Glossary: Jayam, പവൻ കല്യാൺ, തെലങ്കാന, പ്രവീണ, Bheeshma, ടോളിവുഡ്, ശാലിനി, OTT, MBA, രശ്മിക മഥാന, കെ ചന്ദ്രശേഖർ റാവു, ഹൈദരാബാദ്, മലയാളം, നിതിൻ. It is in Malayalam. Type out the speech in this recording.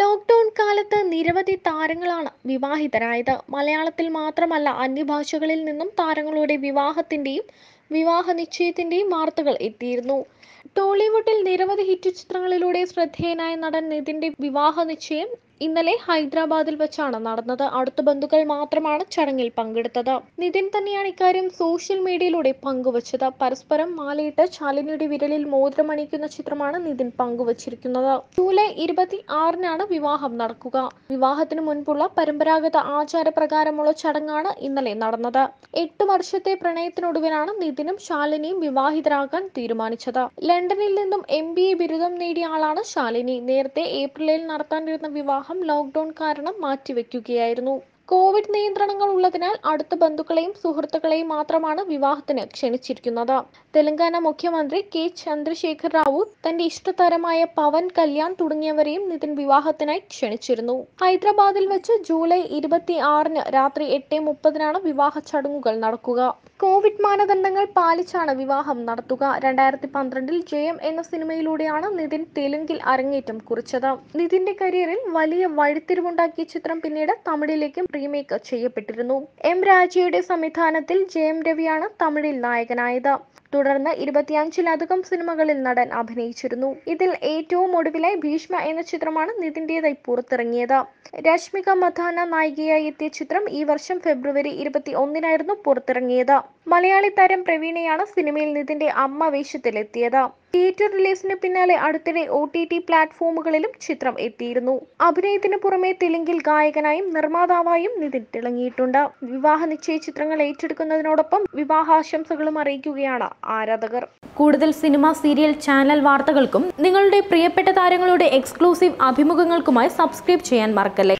ലോക്ക്ഡൌൺ കാലത്ത് നിരവധി താരങ്ങളാണ് വിവാഹിതരായത്. മലയാളത്തിൽ മാത്രമല്ല അന്യഭാഷകളിൽ നിന്നും താരങ്ങളുടെ വിവാഹത്തിൻ്റെയും വിവാഹ നിശ്ചയത്തിൻ്റെയും വാർത്തകൾ എത്തിയിരുന്നു. ടോളിവുഡിൽ നിരവധി ഹിറ്റ് ചിത്രങ്ങളിലൂടെ ശ്രദ്ധേയനായ നടൻ നിതിൻ്റെ വിവാഹ നിശ്ചയം ഇന്നലെ ഹൈദരാബാദിൽ വെച്ചാണ് നടന്നത്. അടുത്ത ബന്ധുക്കൾ മാത്രമാണ് ചടങ്ങിൽ പങ്കെടുത്തത്. നിതിൻ തന്നെയാണ് ഇക്കാര്യം സോഷ്യൽ മീഡിയയിലൂടെ പങ്കുവച്ചത്. പരസ്പരം മാലയിട്ട് ശാലിനിയുടെ വിരലിൽ മോതിരമണിക്കുന്ന ചിത്രമാണ് നിതിൻ പങ്കുവച്ചിരിക്കുന്നത്. ജൂലൈ 26-നാണ് വിവാഹം നടക്കുക. വിവാഹത്തിന് മുൻപുള്ള പരമ്പരാഗത ആചാരപ്രകാരമുള്ള ചടങ്ങാണ് ഇന്നലെ നടന്നത്. 8 വർഷത്തെ പ്രണയത്തിനൊടുവിലാണ് നിതിനും ശാലിനിയും വിവാഹിതരാകാൻ തീരുമാനിച്ചത്. ലണ്ടനിൽ നിന്നും MBA ബിരുദം നേടിയ ആളാണ് ശാലിനി. നേരത്തെ ഏപ്രിലിൽ നടത്താനിരുന്ന വിവാഹം ലോക്ക്ഡൌൺ കാരണം മാറ്റിവെക്കുകയായിരുന്നു. കോവിഡ് നിയന്ത്രണങ്ങൾ ഉള്ളതിനാൽ അടുത്ത ബന്ധുക്കളെയും സുഹൃത്തുക്കളെയും മാത്രമാണ് വിവാഹത്തിന് ക്ഷണിച്ചിരിക്കുന്നത്. തെലങ്കാന മുഖ്യമന്ത്രി കെ ചന്ദ്രശേഖർ റാവു തന്റെ ഇഷ്ടതാരമായ പവൻ കല്യാൺ തുടങ്ങിയവരെയും നിതിൻ വിവാഹത്തിനായി ക്ഷണിച്ചിരുന്നു. ഹൈദരാബാദിൽ വെച്ച് ജൂലൈ 26-ന് രാത്രി 8:30-നാണ് വിവാഹ ചടങ്ങുകൾ നടക്കുക. കോവിഡ് മാനദണ്ഡങ്ങൾ പാലിച്ചാണ് വിവാഹം നടത്തുക. 2012-ൽ ജയം എന്ന സിനിമയിലൂടെയാണ് നിതിൻ തെലുങ്കിൽ അരങ്ങേറ്റം കുറിച്ചത്. നിതിന്റെ കരിയറിൽ വലിയ വഴിത്തിരിവുണ്ടാക്കിയ ചിത്രം പിന്നീട് തമിഴിലേക്ക് റീമേക്ക് ചെയ്യപ്പെട്ടിരുന്നു. M. രാജയുടെ സംവിധാനത്തിൽ ജയം രവിയാണ് തമിഴിൽ നായകനായത്. തുടർന്ന് 25-ലധികം സിനിമകളിൽ നടൻ അഭിനയിച്ചിരുന്നു. ഇതിൽ ഏറ്റവും ഒടുവിലായി ഭീഷ്മ എന്ന ചിത്രമാണ് നിതിൻ്റെതായി പുറത്തിറങ്ങിയത്. രശ്മിക മഥാന നായികയായി എത്തിയ ചിത്രം ഈ വർഷം ഫെബ്രുവരി 21-നായിരുന്നു പുറത്തിറങ്ങിയത്. മലയാളി താരം പ്രവീണയാണ് സിനിമയിൽ നിതിൻ്റെ അമ്മ വേഷത്തിലെത്തിയത്. തിയേറ്റർ റിലീസിന് പിന്നാലെ അടുത്തിടെ OTT പ്ലാറ്റ്ഫോമുകളിലും ചിത്രം എത്തിയിരുന്നു. അഭിനയത്തിന് പുറമെ തെലുങ്കിൽ ഗായകനായും നിർമ്മാതാവായും നിതിൻ തിളങ്ങിയിട്ടുണ്ട്. വിവാഹ നിശ്ചയ ചിത്രങ്ങൾ ഏറ്റെടുക്കുന്നതിനോടൊപ്പം വിവാഹാശംസകളും അറിയിക്കുകയാണ് ആരാധകർ. കൂടുതൽ സിനിമ, സീരിയൽ, ചാനൽ വാർത്തകൾക്കും നിങ്ങളുടെ പ്രിയപ്പെട്ട താരങ്ങളുടെ എക്സ്ക്ലൂസീവ് അഭിമുഖങ്ങൾക്കുമായി സബ്സ്ക്രൈബ് ചെയ്യാൻ മറക്കല്ലേ.